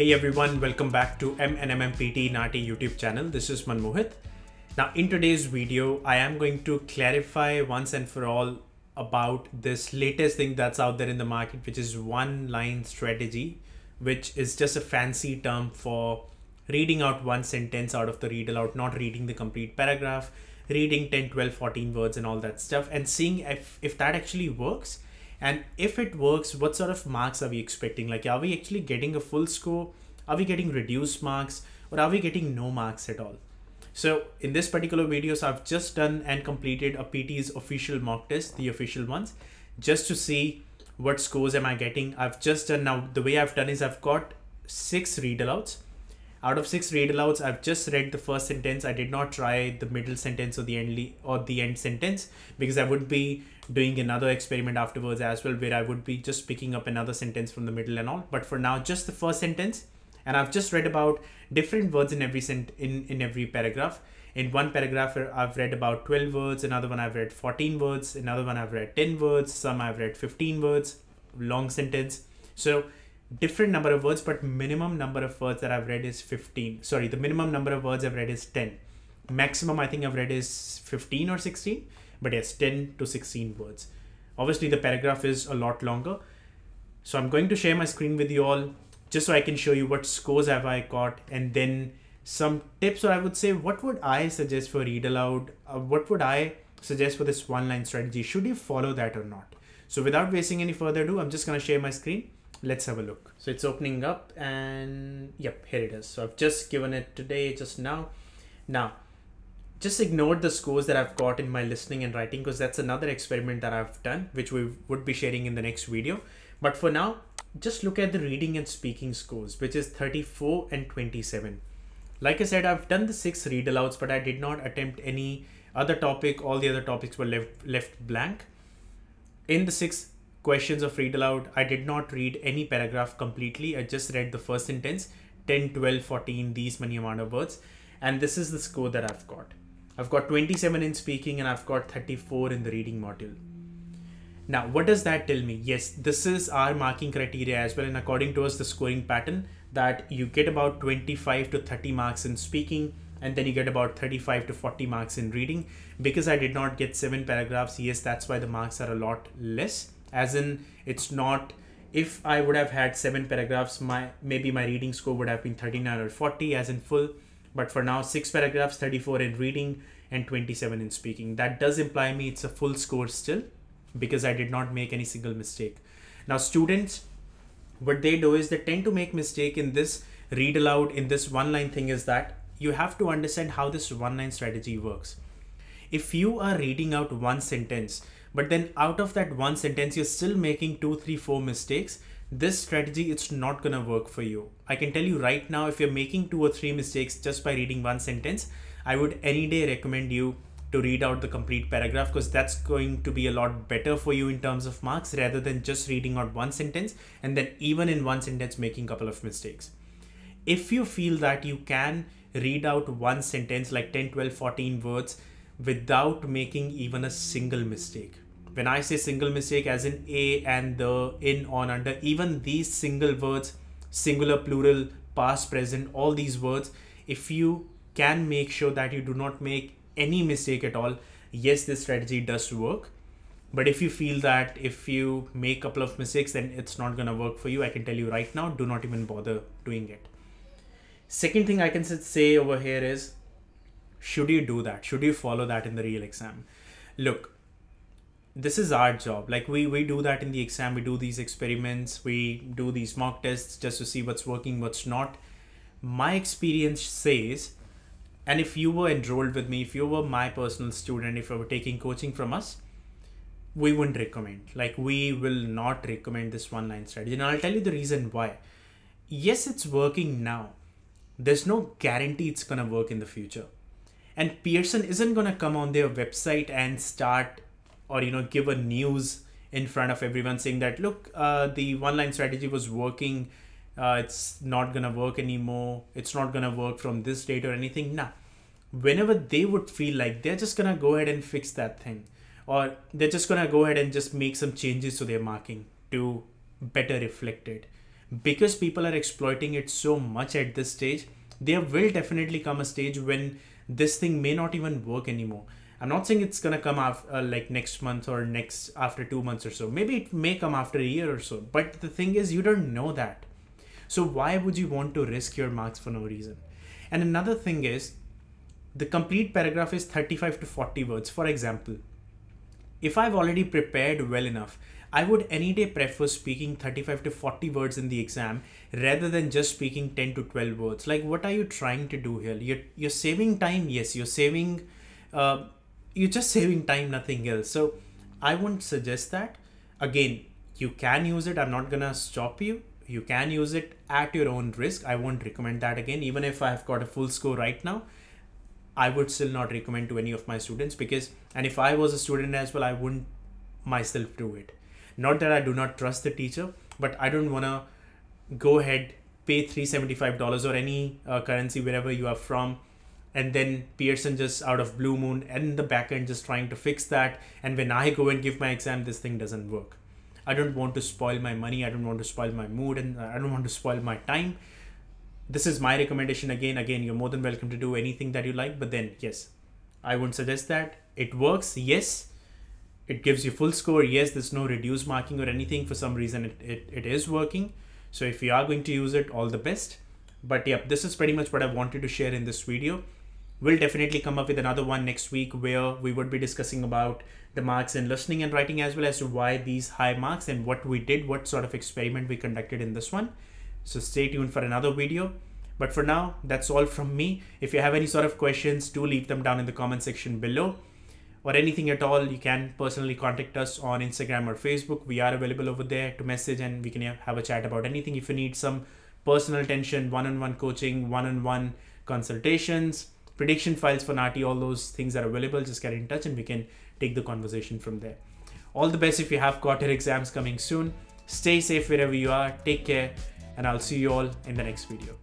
Hey everyone, welcome back to M and MM PTE NAATI YouTube channel. This is Manmohit. Now in today's video, I am going to clarify once and for all about this latest thing that's out there in the market, which is one line strategy, which is just a fancy term for reading out one sentence out of the read aloud, not reading the complete paragraph, reading 10, 12, 14 words and all that stuff and seeing if that actually works. And if it works, what sort of marks are we expecting? Like, are we actually getting a full score? Are we getting reduced marks? Or are we getting no marks at all? So in this particular video, I've just done and completed a PTE's official mock test, the official ones, just to see what scores am I getting. I've just done, now the way I've done is I've got 6 read alouds. Out of 6 read alouds, I've just read the first sentence. I did not try the middle sentence or the end sentence, because I would be doing another experiment afterwards as well, where I would be just picking up another sentence from the middle and all. But for now, just the first sentence, and I've just read about different words in every every paragraph. In one paragraph, I've read about 12 words. Another one, I've read 14 words. Another one, I've read 10 words. Some I've read 15 words. Long sentence. So different number of words, but minimum number of words that I've read is 15. Sorry, the minimum number of words I've read is 10. Maximum I think I've read is 15 or 16, but yes, 10 to 16 words. Obviously the paragraph is a lot longer. So I'm going to share my screen with you all just so I can show you what scores have I got, and then some tips, or I would say, what would I suggest for read aloud? What would I suggest for this one line strategy? Should you follow that or not? So without wasting any further ado, I'm just going to share my screen. Let's have a look. So it's opening up, and yep, here it is. So I've just given it today, just now. Now, just ignore the scores that I've got in my listening and writing, because that's another experiment that I've done, which we would be sharing in the next video. But for now, just look at the reading and speaking scores, which is 34 and 27. Like I said, I've done the 6 read alouds, but I did not attempt any other topic. All the other topics were left blank. In the 6 questions of read aloud, I did not read any paragraph completely. I just read the first sentence, 10, 12, 14, these many amount of words. And this is the score that I've got. I've got 27 in speaking, and I've got 34 in the reading module. Now, what does that tell me? Yes, this is our marking criteria as well. And according to us, the scoring pattern, that you get about 25 to 30 marks in speaking, and then you get about 35 to 40 marks in reading. Because I did not get 7 paragraphs, yes, that's why the marks are a lot less. As in, it's not, if I would have had 7 paragraphs, maybe my reading score would have been 39 or 40 as in full. But for now, 6 paragraphs, 34 in reading and 27 in speaking. That does imply me it's a full score still, because I did not make any single mistake. Now students, what they do is they tend to make mistake in this read aloud, in this one line thing, is that you have to understand how this one line strategy works. If you are reading out one sentence, but then out of that one sentence, you're still making 2, 3, 4 mistakes, this strategy, it's not gonna work for you. I can tell you right now, if you're making 2 or 3 mistakes just by reading one sentence, I would any day recommend you to read out the complete paragraph, because that's going to be a lot better for you in terms of marks, rather than just reading out one sentence and then even in one sentence making a couple of mistakes. If you feel that you can read out one sentence like 10, 12, 14 words without making even a single mistake. When I say single mistake, as in a, and, the, in, on, under, even these single words, singular, plural, past, present, all these words, if you can make sure that you do not make any mistake at all, yes, this strategy does work. But if you feel that if you make a couple of mistakes, then it's not going to work for you, I can tell you right now, do not even bother doing it. Second thing I can say over here is, should you do that? Should you follow that in the real exam? Look, this is our job. Like we do that in the exam. We do these experiments. We do these mock tests just to see what's working, what's not. My experience says, and if you were enrolled with me, if you were my personal student, if you were taking coaching from us, we wouldn't recommend. Like we will not recommend this one line strategy. And I'll tell you the reason why. Yes, it's working now. There's no guarantee it's going to work in the future. And Pearson isn't going to come on their website and start, or you know, give a news in front of everyone saying that, look, the one line strategy was working, it's not gonna work anymore, it's not gonna work from this date or anything. Nah, whenever they would feel like, they're just gonna go ahead and fix that thing, or they're just gonna go ahead and just make some changes to their marking to better reflect it. because people are exploiting it so much at this stage, there will definitely come a stage when this thing may not even work anymore. I'm not saying it's gonna come after, like next month or next after 2 months or so. Maybe it may come after a year or so. But the thing is, you don't know that. So why would you want to risk your marks for no reason? And another thing is, the complete paragraph is 35 to 40 words. For example, if I've already prepared well enough, I would any day prefer speaking 35 to 40 words in the exam rather than just speaking 10 to 12 words. Like, what are you trying to do here? You're saving time. Yes, you're saving, you're just saving time, nothing else. So I wouldn't suggest that. Again, you can use it. I'm not gonna stop you. You can use it at your own risk. I won't recommend that again. Even if I have got a full score right now, I would still not recommend to any of my students, because, and if I was a student as well, I wouldn't myself do it. Not that I do not trust the teacher, but I don't want to go ahead, pay $375 or any currency wherever you are from, and then Pearson just out of blue moon and the back end just trying to fix that. And when I go and give my exam, this thing doesn't work. I don't want to spoil my money. I don't want to spoil my mood, and I don't want to spoil my time. This is my recommendation. Again, you're more than welcome to do anything that you like, but then yes, I wouldn't suggest that. It works. Yes, it gives you full score. Yes, there's no reduced marking or anything. For some reason, it is working. So if you are going to use it, all the best. But yeah, this is pretty much what I wanted to share in this video. We'll definitely come up with another one next week where we would be discussing about the marks in listening and writing, as well as to why these high marks and what we did, what sort of experiment we conducted in this one. So stay tuned for another video. But for now, that's all from me. If you have any sort of questions, do leave them down in the comment section below, or anything at all. You can personally contact us on Instagram or Facebook. We are available over there to message, and we can have a chat about anything. If you need some personal attention, one-on-one coaching, one-on-one consultations, prediction files for NAATI, all those things are available. Just get in touch and we can take the conversation from there. All the best if you have got your exams coming soon. Stay safe wherever you are. Take care. And I'll see you all in the next video.